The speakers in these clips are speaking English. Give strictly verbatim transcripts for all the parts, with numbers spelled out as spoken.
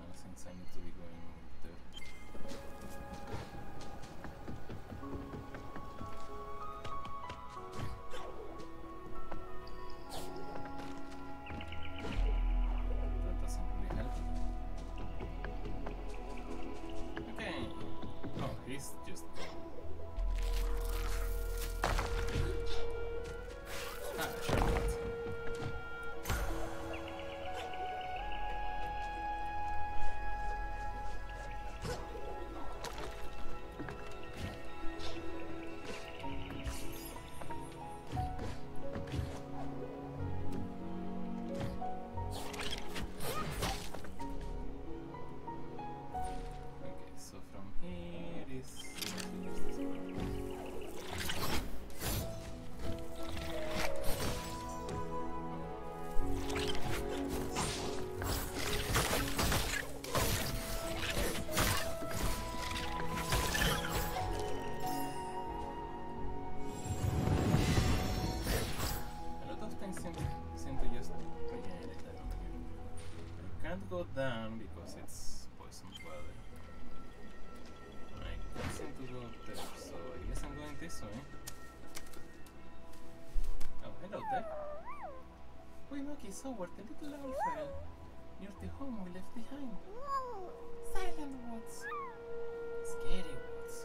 uh, since I need to be going there. That doesn't really help. Okay. Oh, he's just go down because it's poisoned water. I can't seem to go up there, so I guess I'm going this way. Oh, hello there. We lucky sour, the little owl fell near the home we left behind. Silent woods. Scary woods.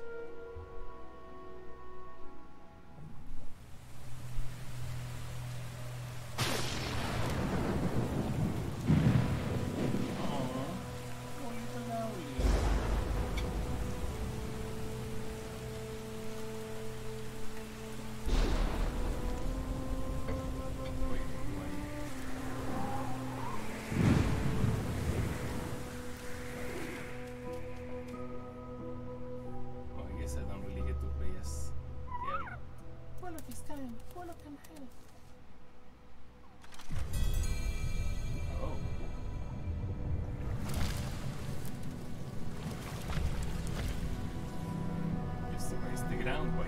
One of them help. Oh. Just raise the ground, boy.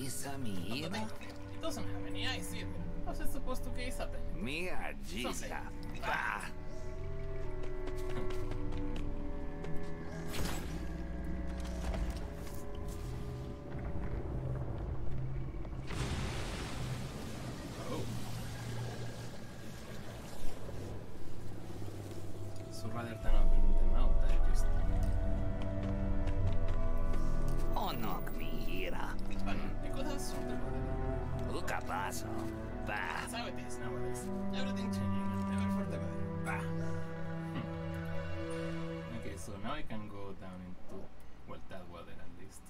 It doesn't have any eyes either. How's it supposed to gaze at them? Mia Gisa. Ah. Oh. So rather than opening them out, I just. Oh, knock me here. But you could have sorted Uka paso. Bah. That's how it is nowadays. Everything changing and never for the better. Bah. Hmm. Okay, so now I can go down into, well, that water at least.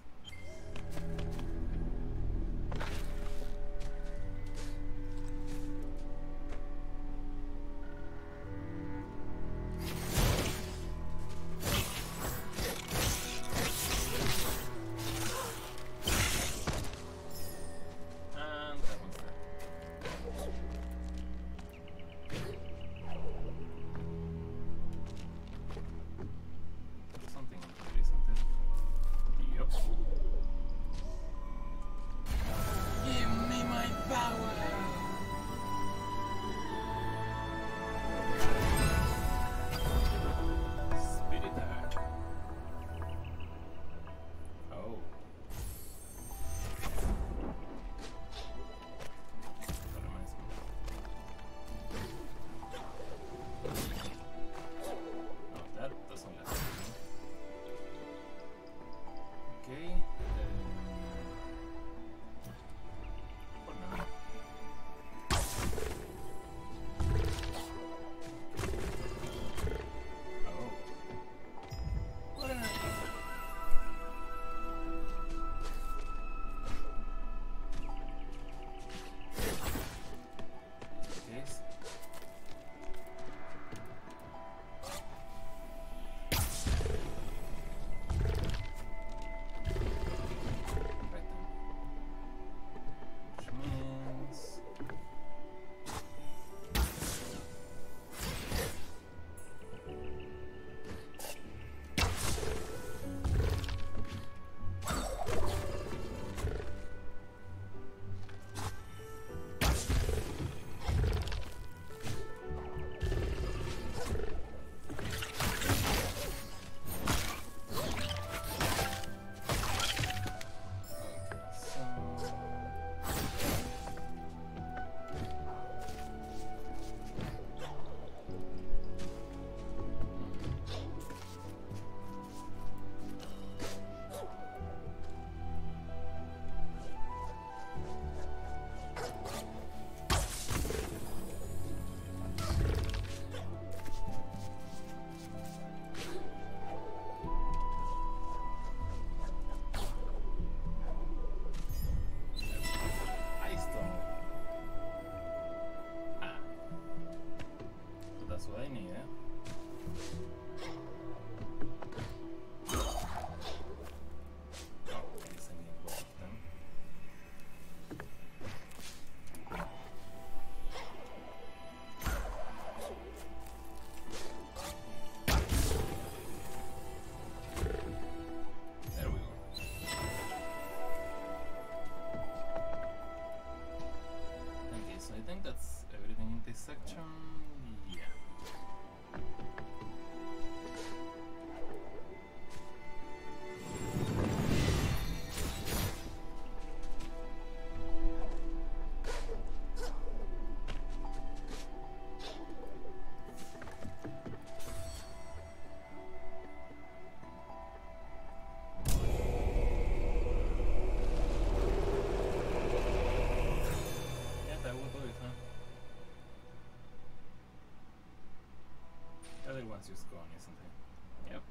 one's just gone, isn't it? Yep.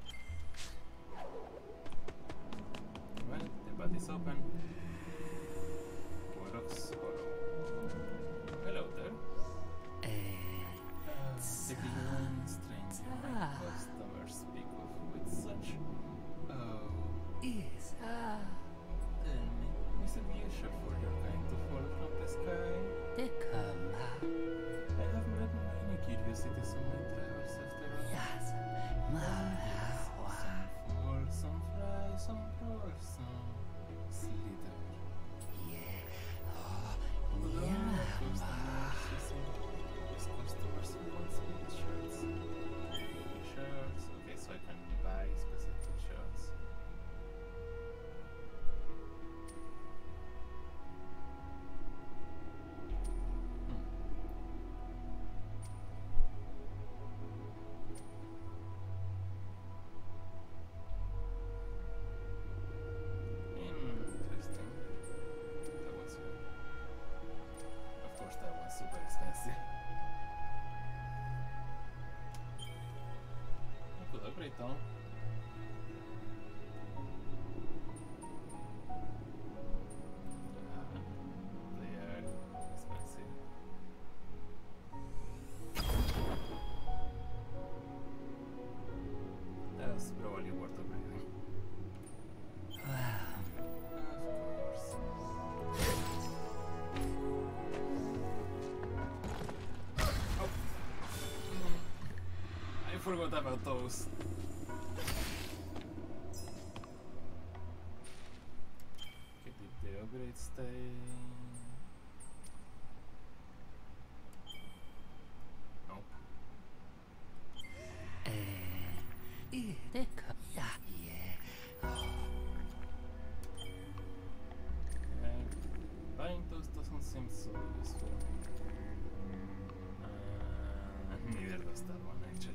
Well, the bat is open. Warlock's Hollow. Hello there. Uh, the beyond strange when customers speak of with such. Oh. Is. Tell me, is it usual for your kind to fall from the sky? They come. I have met many curiosities in my travels after all. Yes. Some fall, some fly, some roar, some slither. Então, I forgot about those. Okay, did the upgrade stay? Nope. Uh, yeah, yeah. And buying those doesn't seem so useful. Uh, neither does that one actually.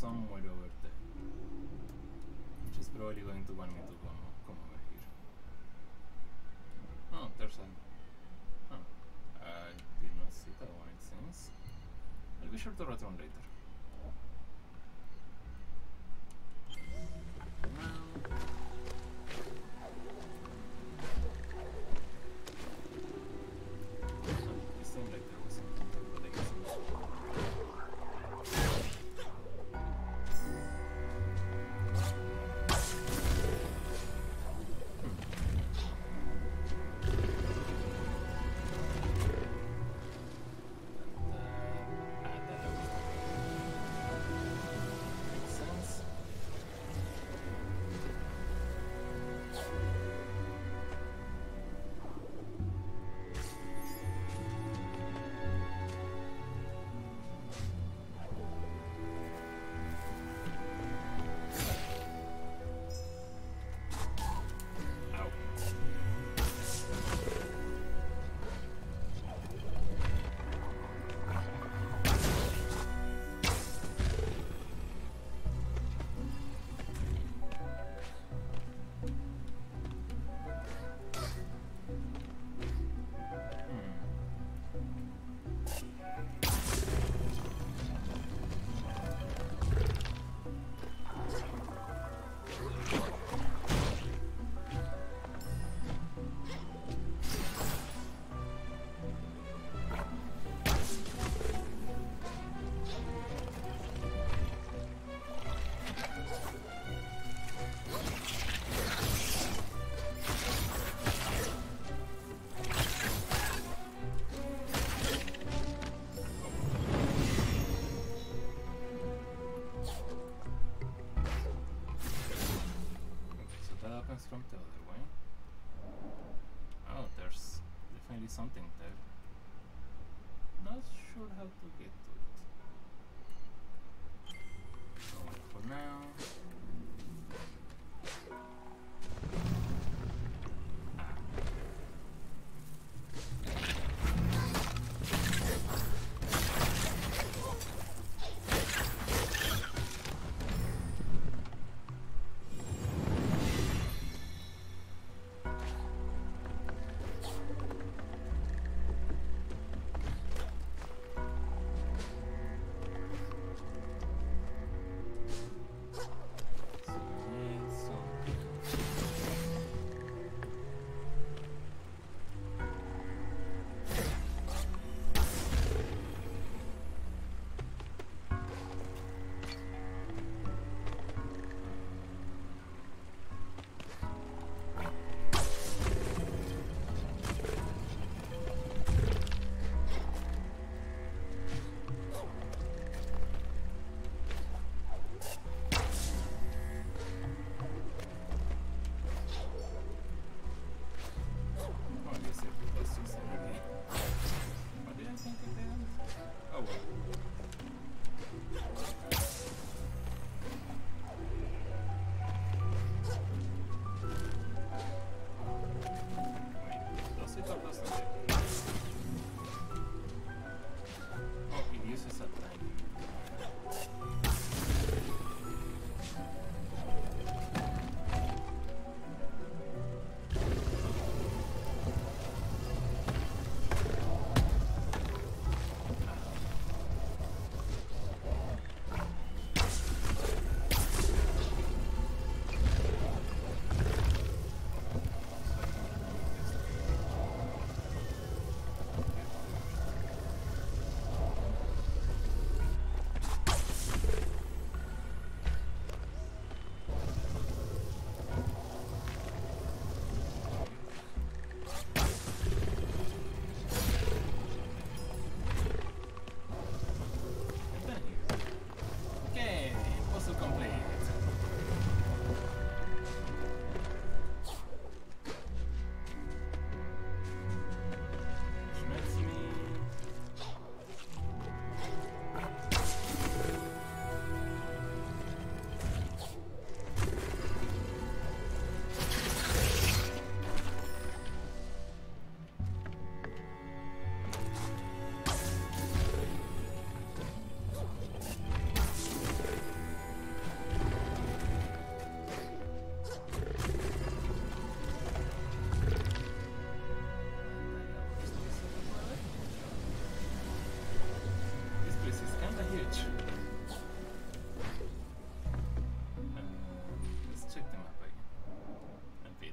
Somewhere over there, which is probably going to want me to come, come over here. Oh, there's a... Oh, I did not see that one, it seems. I'll be sure to return later. that opens from the other way. Oh, there's definitely something there. Not sure how to get to it. So for now.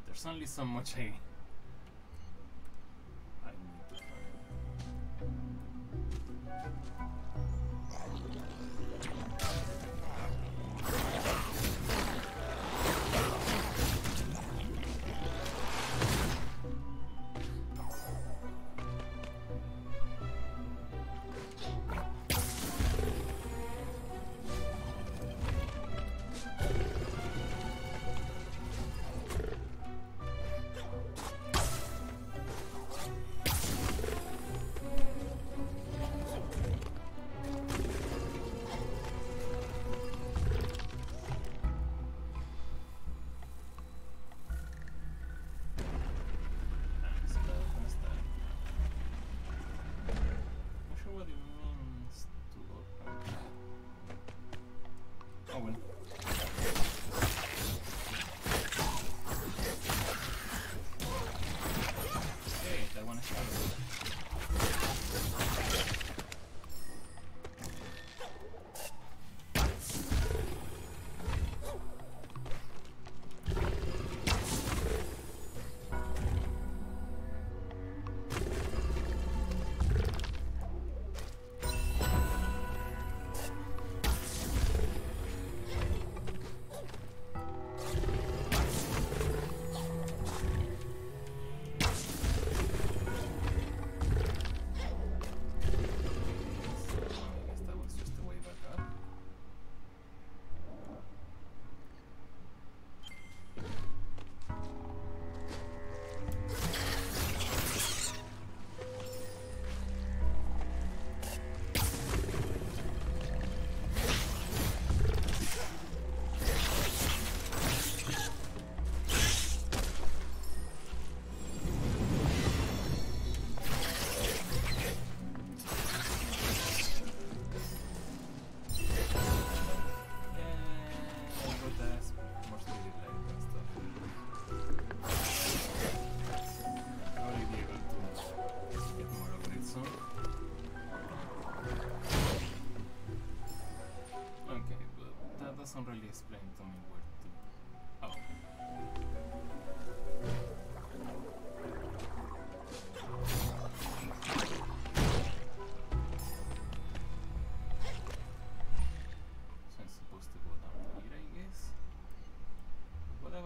There's only so much I, I need to find. can tell me where to. Oh. So I'm supposed to go down here, I guess. What about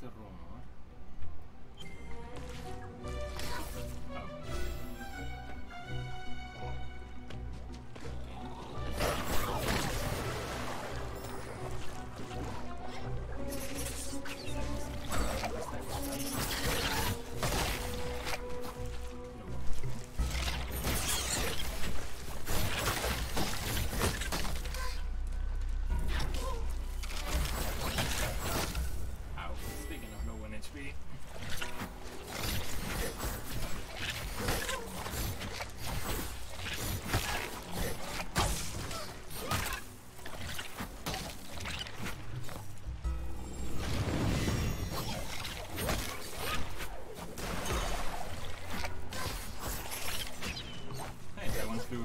the room?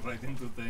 Right into the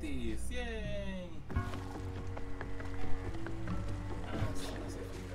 City, cien. Ah, sí, no se fija.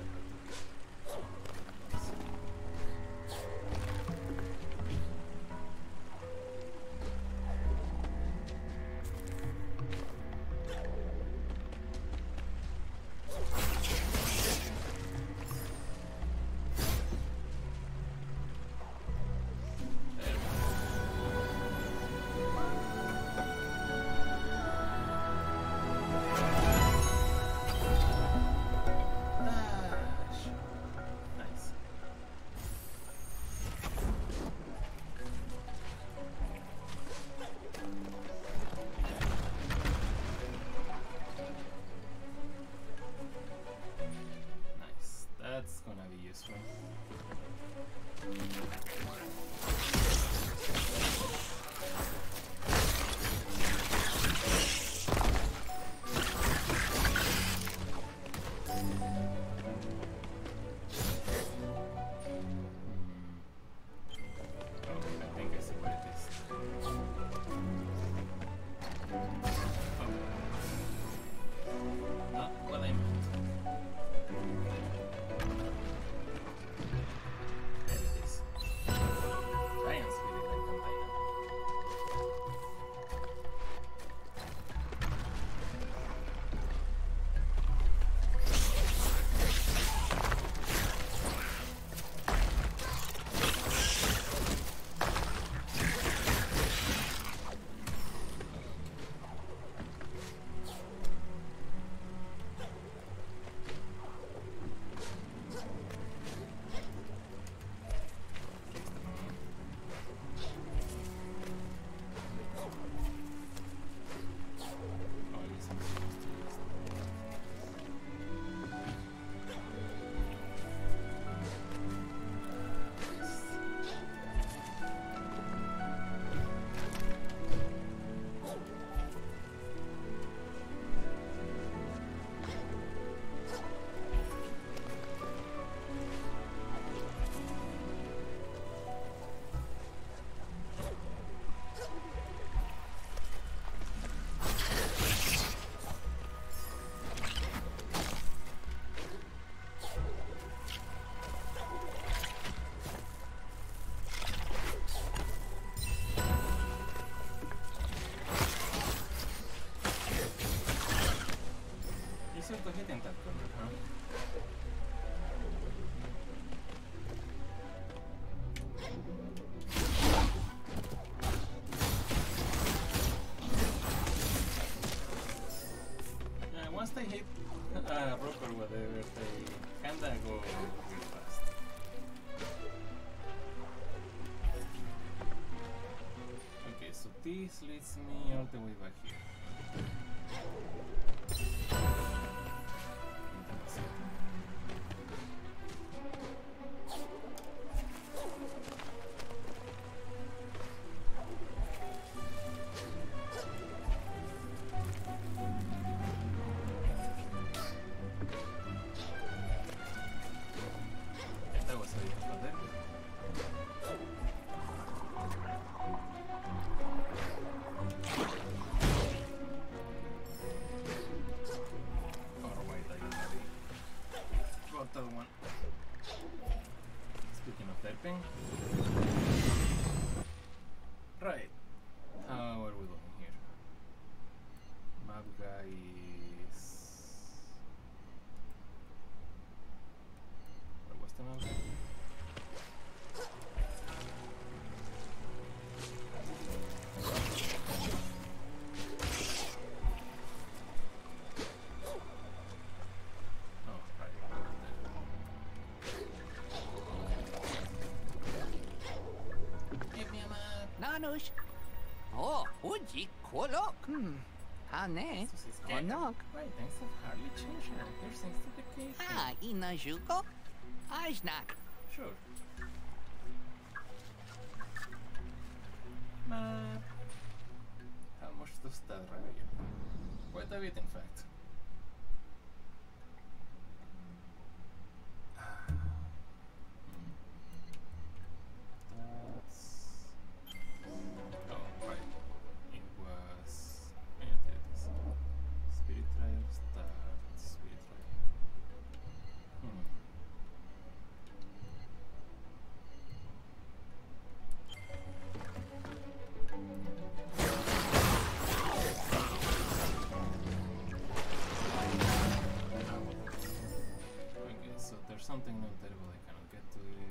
Once they hit a rock or whatever, they kinda go real fast. Okay, so this leads me all the way back here. Right, how are we going here? Map guy is... Where was the map guy? Oh, uji, kolok. Hmm. Hane, enok. Wait, things have hardly changed now. There seems to be things. Ah, inajuko, ajnak. Sure. Map. How much does that reveal? Quite a bit, in fact. That's... Oh, right. It was... Yeah, times that's weird, right? Hmm. Okay, so there's something not there, but I cannot get to it.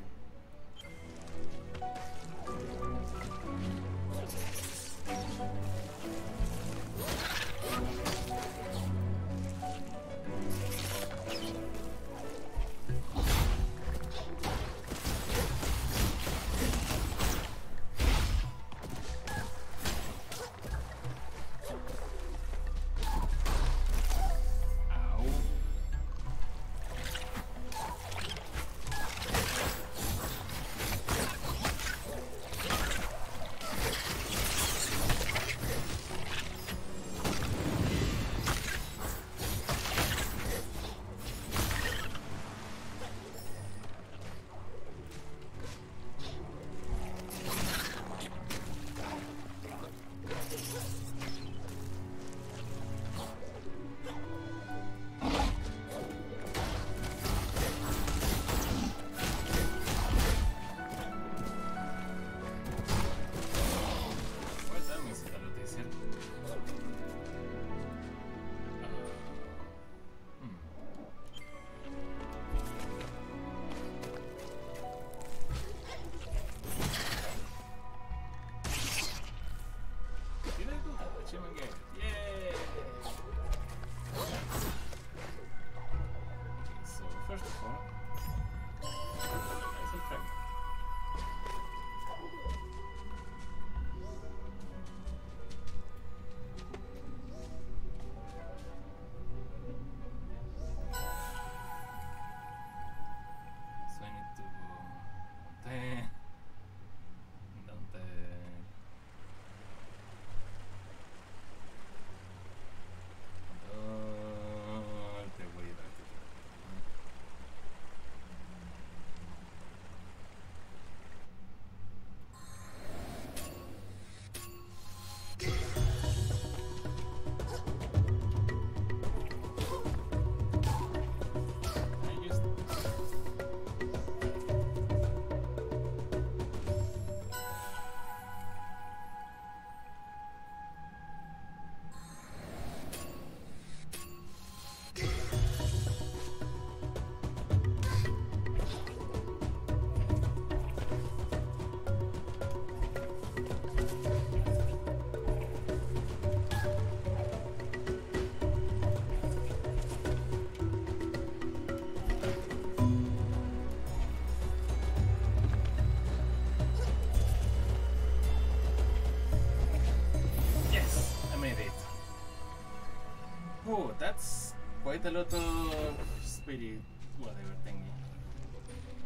Oh, that's quite a lot of spirit, whatever thingy.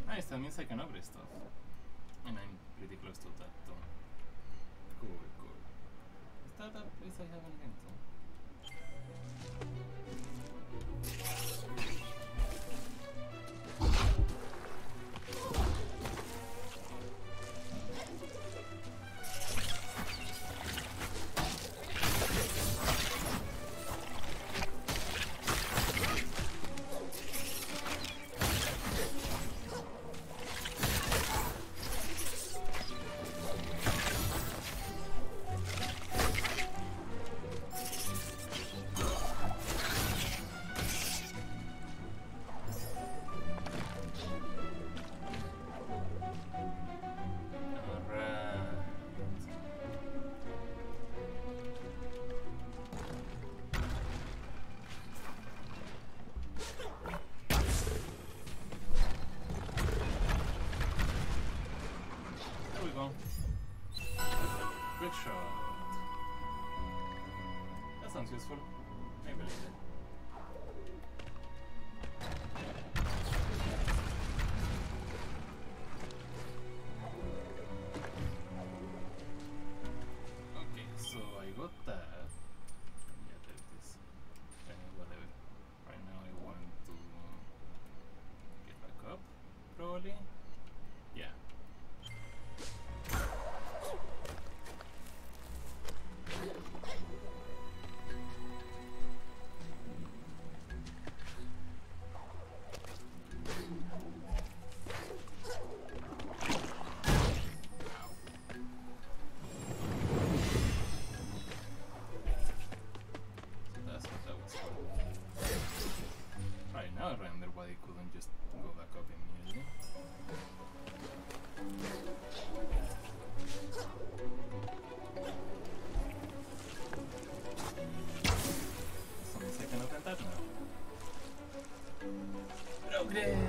Nice, that means I can upgrade stuff. And I'm pretty close to that though. Cool, cool. Is that a place I haven't been useful. I believe it. Okay, so I got that. Yeah, there it is. Uh, whatever. Right now I want to get back up, probably. Yeah. Hombre.